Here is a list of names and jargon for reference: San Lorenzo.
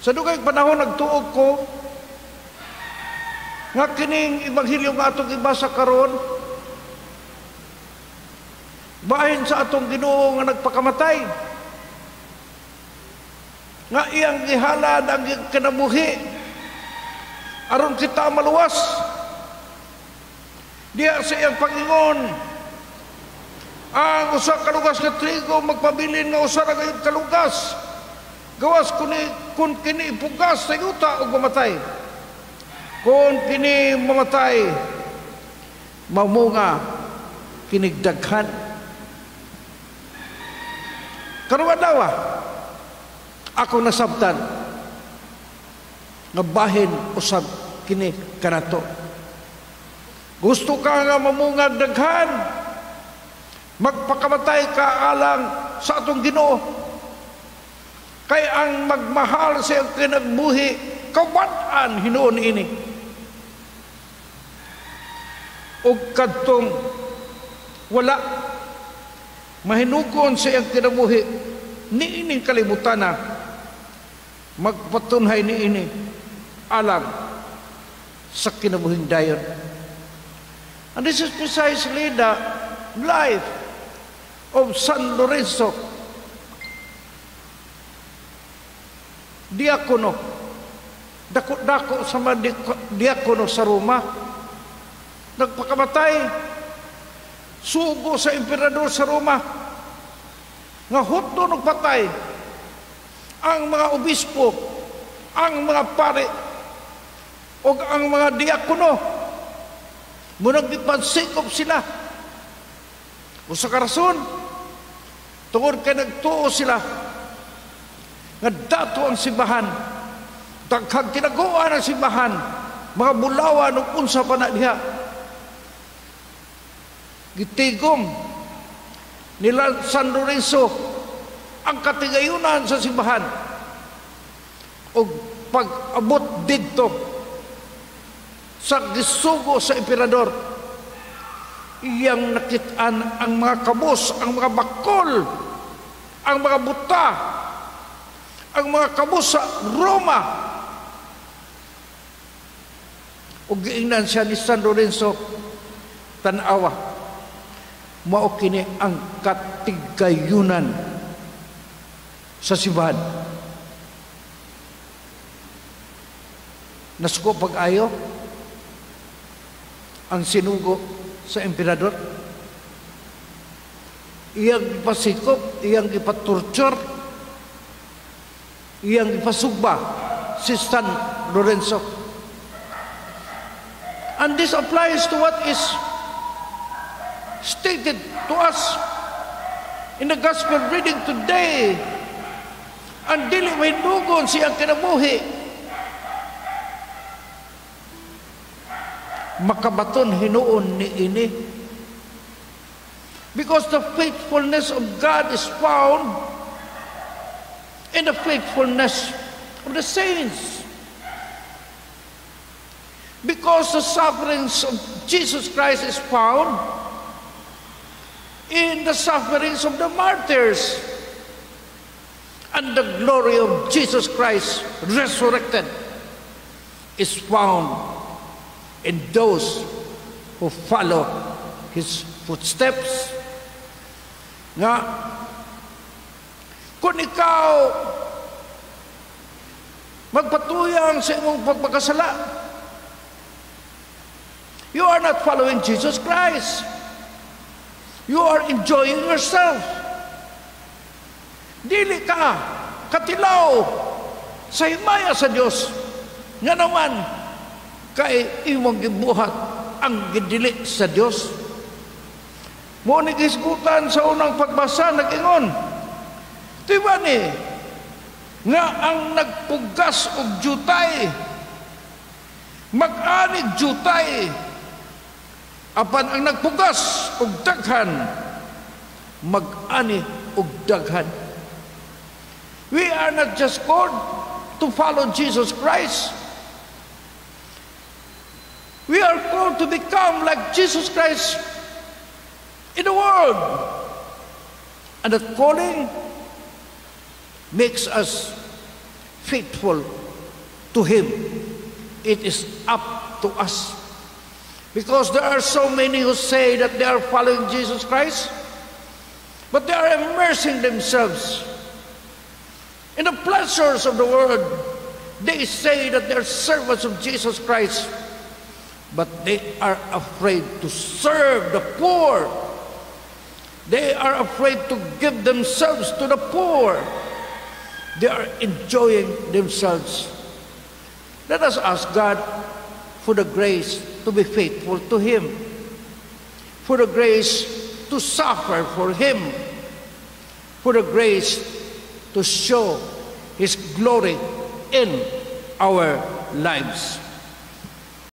Sa dugay panahon nagtuog ko nga kining ebanghelyo nga atong ibasa karon bahin sa atong Ginoo nga nagpakamatay, nga iyang gihalad ang kinabuhi aron kita maluwas diya sa iyang pag-ingon. Ang usa ka lugas nga trigo magpabilin nga usa ra gayud ka lugas, gawas kun kini ipugas sa yuta og mamatay. Kun kini mamatay, mamunga kinigdaghan. Karon adlaw ako nasabtan nga bahin usab kini kanato. Gusto ka nga mamunga daghan, magpakamatay ka alang sa atong Ginoo. Kay ang magmahal sa iyang kinagbuhi, kawataan hinuon ini. O kadtong wala mahinukon sa iyang kinabuhi, ni ining kalibutan na magpatunhay ni ini alang sa kinabuhing dayon. And this is precisely the life of San Lorenzo, diakono, dako-dako sama diakono sa Roma, nagpakamatay, sugo sa emperador sa Roma, nga huto nagpatay ang mga obispo, ang mga pare, o ang mga diakono. Munang ipansikop sila o sa karason tungod kay nagtuo sila nga dato ang simbahan, daghang tinaguan ang simbahan, mga bulawan ug unsa pa na diha. Gitigom nila San Lorenzo ang katigayunan sa simbahan, o pag-abot didto sa gisugo sa emperador, iyang nakitaan ang mga kabos, ang mga bakol, ang mga buta, ang mga kabus sa Roma. O giingnan siya ni San Lorenzo, tanawa, mao kini ang katigayunan sa simbahan. Nasuko pag-ayo ang sinugo sa emperador, iyang pasikop, iyang ipatorture, iyang ipasugba si San Lorenzo. And this applies to what is stated to us in the gospel reading today. Ang dili may dugon siyang kinabuhi, makabaton hinuon ni ini, because the faithfulness of God is found in the faithfulness of the saints, because the sufferings of Jesus Christ is found in the sufferings of the martyrs, and the glory of Jesus Christ resurrected is found in those who follow his footsteps. Nga kung ikaw magpatuyang sa imong pagpagkasala, you are not following Jesus Christ. You are enjoying yourself. Dili ka katilaw sa himaya sa Dios, nga naman kay imong gibuhat ang gidili sa Dios. Mo ni gisgutan sa unang pagbasa nag-ingon, diba ni nga ang nagpugas og jutay mag-anig jutay, apan ang nagpugas og daghan mag-ani og daghan. We are not just called to follow Jesus Christ, we are called to become like Jesus Christ in the world, and that calling makes us faithful to Him. It is up to us. Because there are so many who say that they are following Jesus Christ, but they are immersing themselves in the pleasures of the world. They say that they are servants of Jesus Christ, but they are afraid to serve the poor. They are afraid to give themselves to the poor. They are enjoying themselves. Let us ask God for the grace to be faithful to Him, for the grace to suffer for Him, for the grace to show His glory in our lives.